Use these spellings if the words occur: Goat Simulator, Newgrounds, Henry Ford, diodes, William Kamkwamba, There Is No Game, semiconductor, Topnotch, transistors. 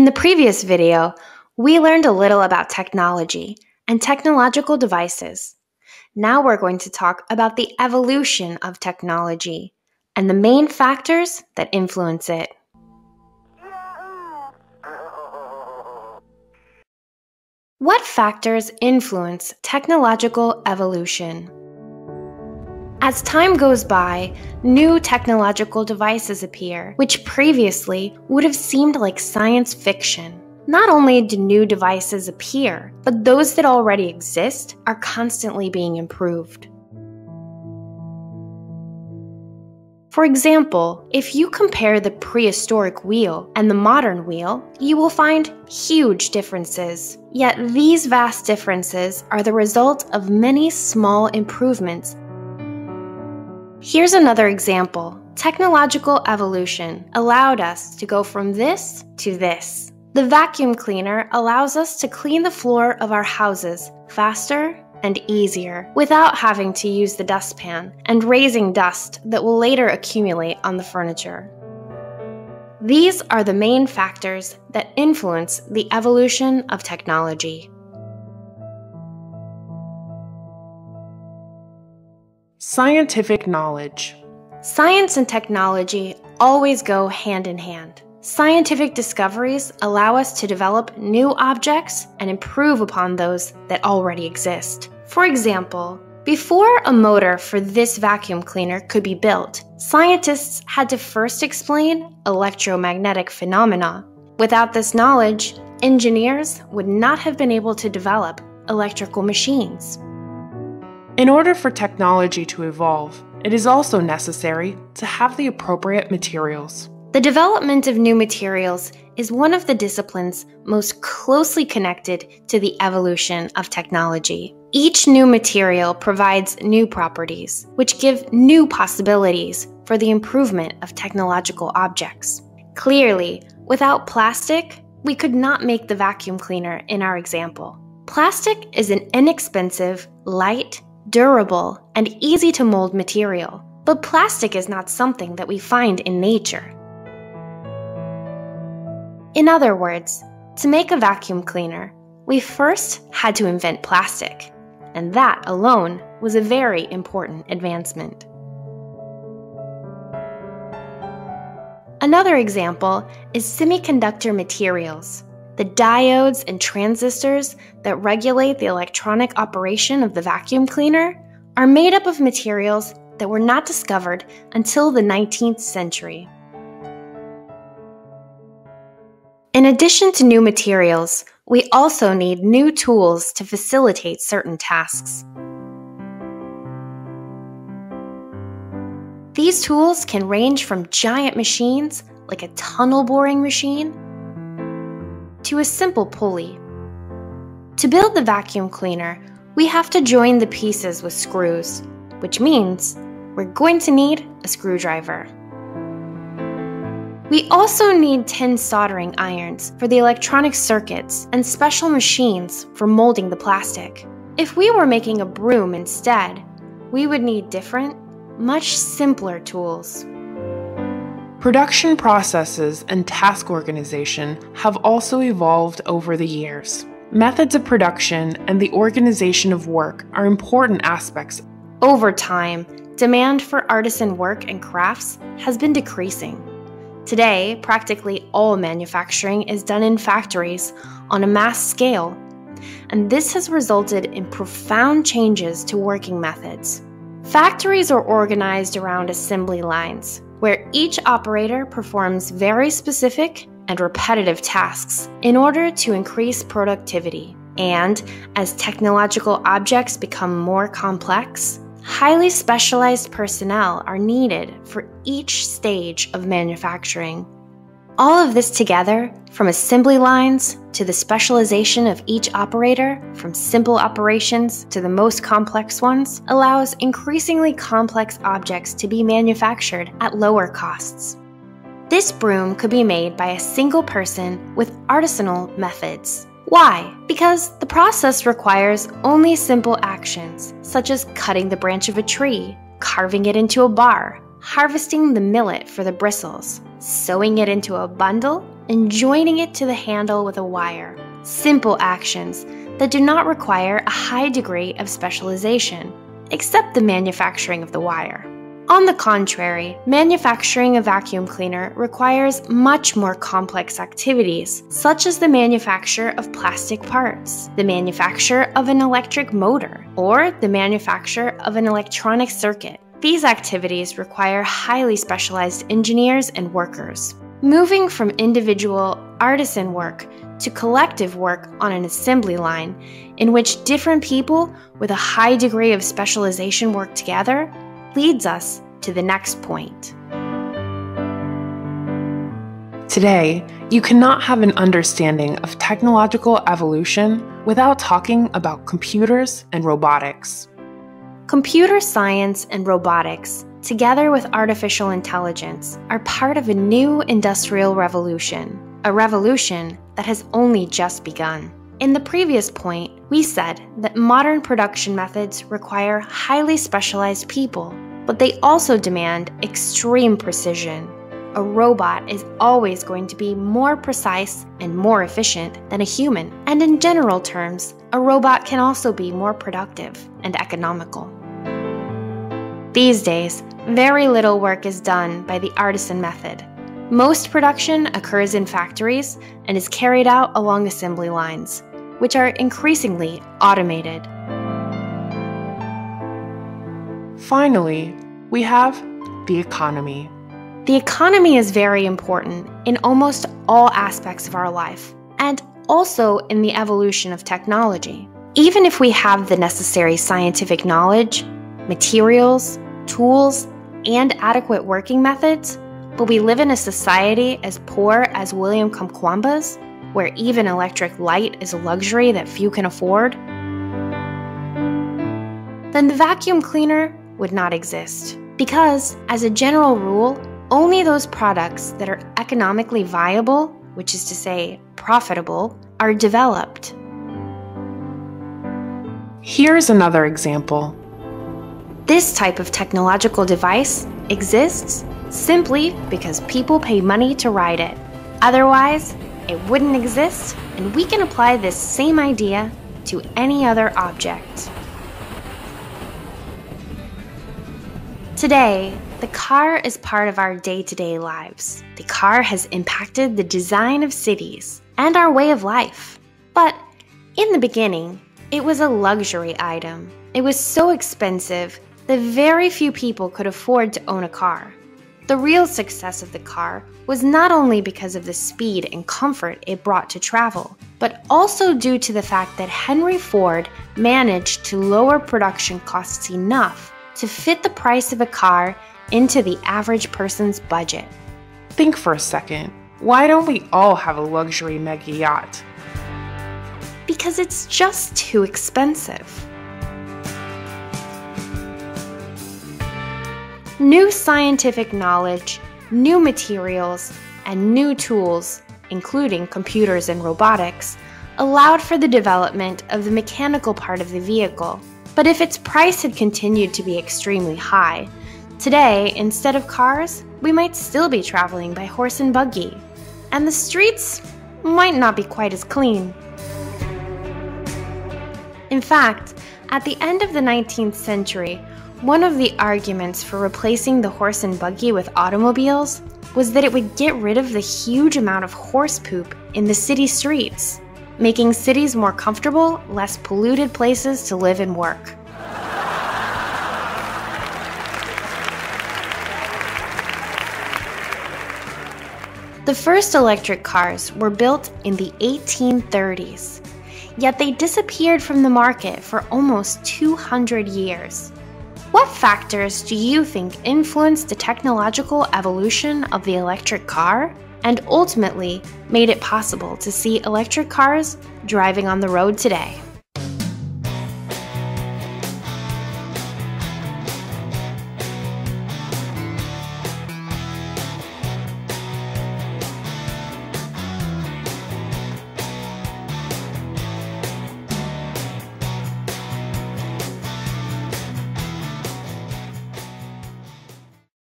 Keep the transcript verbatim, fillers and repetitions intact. In the previous video, we learned a little about technology and technological devices. Now we're going to talk about the evolution of technology and the main factors that influence it. What factors influence technological evolution? As time goes by, new technological devices appear, which previously would have seemed like science fiction. Not only do new devices appear, but those that already exist are constantly being improved. For example, if you compare the prehistoric wheel and the modern wheel, you will find huge differences. Yet these vast differences are the result of many small improvements. Here's another example. Technological evolution allowed us to go from this to this. The vacuum cleaner allows us to clean the floor of our houses faster and easier without having to use the dustpan and raising dust that will later accumulate on the furniture. These are the main factors that influence the evolution of technology. Scientific knowledge. Science and technology always go hand in hand. Scientific discoveries allow us to develop new objects and improve upon those that already exist. For example, before a motor for this vacuum cleaner could be built, scientists had to first explain electromagnetic phenomena. Without this knowledge, engineers would not have been able to develop electrical machines. In order for technology to evolve, it is also necessary to have the appropriate materials. The development of new materials is one of the disciplines most closely connected to the evolution of technology. Each new material provides new properties, which give new possibilities for the improvement of technological objects. Clearly, without plastic, we could not make the vacuum cleaner in our example. Plastic is an inexpensive, light, durable, and easy to mold material, but plastic is not something that we find in nature. In other words, to make a vacuum cleaner, we first had to invent plastic, and that alone was a very important advancement. Another example is semiconductor materials. The diodes and transistors that regulate the electronic operation of the vacuum cleaner are made up of materials that were not discovered until the nineteenth century. In addition to new materials, we also need new tools to facilitate certain tasks. These tools can range from giant machines, like a tunnel boring machine, to a simple pulley. To build the vacuum cleaner, we have to join the pieces with screws, which means we're going to need a screwdriver. We also need tin soldering irons for the electronic circuits and special machines for molding the plastic. If we were making a broom instead, we would need different, much simpler tools. Production processes and task organization have also evolved over the years. Methods of production and the organization of work are important aspects. Over time, demand for artisan work and crafts has been decreasing. Today, practically all manufacturing is done in factories on a mass scale, and this has resulted in profound changes to working methods. Factories are organized around assembly lines, where each operator performs very specific and repetitive tasks in order to increase productivity. And as technological objects become more complex, highly specialized personnel are needed for each stage of manufacturing. All of this together, from assembly lines to the specialization of each operator, from simple operations to the most complex ones, allows increasingly complex objects to be manufactured at lower costs. This broom could be made by a single person with artisanal methods. Why? Because the process requires only simple actions, such as cutting the branch of a tree, carving it into a bar, harvesting the millet for the bristles, sewing it into a bundle, and joining it to the handle with a wire. Simple actions that do not require a high degree of specialization, except the manufacturing of the wire. On the contrary, manufacturing a vacuum cleaner requires much more complex activities, such as the manufacture of plastic parts, the manufacture of an electric motor, or the manufacture of an electronic circuit. These activities require highly specialized engineers and workers. Moving from individual artisan work to collective work on an assembly line, in which different people with a high degree of specialization work together, leads us to the next point. Today, you cannot have an understanding of technological evolution without talking about computers and robotics. Computer science and robotics, together with artificial intelligence, are part of a new industrial revolution, a revolution that has only just begun. In the previous point, we said that modern production methods require highly specialized people, but they also demand extreme precision. A robot is always going to be more precise and more efficient than a human, and in general terms, a robot can also be more productive and economical. These days, very little work is done by the artisan method. Most production occurs in factories and is carried out along assembly lines, which are increasingly automated. Finally, we have the economy. The economy is very important in almost all aspects of our life, and also in the evolution of technology. Even if we have the necessary scientific knowledge, materials, tools, and adequate working methods, but we live in a society as poor as William Kamkwamba's, where even electric light is a luxury that few can afford, then the vacuum cleaner would not exist. Because, as a general rule, only those products that are economically viable, which is to say, profitable, are developed. Here's another example. This type of technological device exists simply because people pay money to ride it. Otherwise, it wouldn't exist, and we can apply this same idea to any other object. Today, the car is part of our day-to-day lives. The car has impacted the design of cities and our way of life. But in the beginning, it was a luxury item. It was so expensive that very few people could afford to own a car. The real success of the car was not only because of the speed and comfort it brought to travel, but also due to the fact that Henry Ford managed to lower production costs enough to fit the price of a car into the average person's budget. Think for a second. Why don't we all have a luxury mega yacht? Because it's just too expensive. New scientific knowledge, new materials, and new tools, including computers and robotics, allowed for the development of the mechanical part of the vehicle. But if its price had continued to be extremely high, today, instead of cars, we might still be traveling by horse and buggy, and the streets might not be quite as clean. In fact, at the end of the nineteenth century, one of the arguments for replacing the horse and buggy with automobiles was that it would get rid of the huge amount of horse poop in the city streets, making cities more comfortable, less polluted places to live and work. The first electric cars were built in the eighteen thirties, yet they disappeared from the market for almost two hundred years. What factors do you think influenced the technological evolution of the electric car and ultimately made it possible to see electric cars driving on the road today?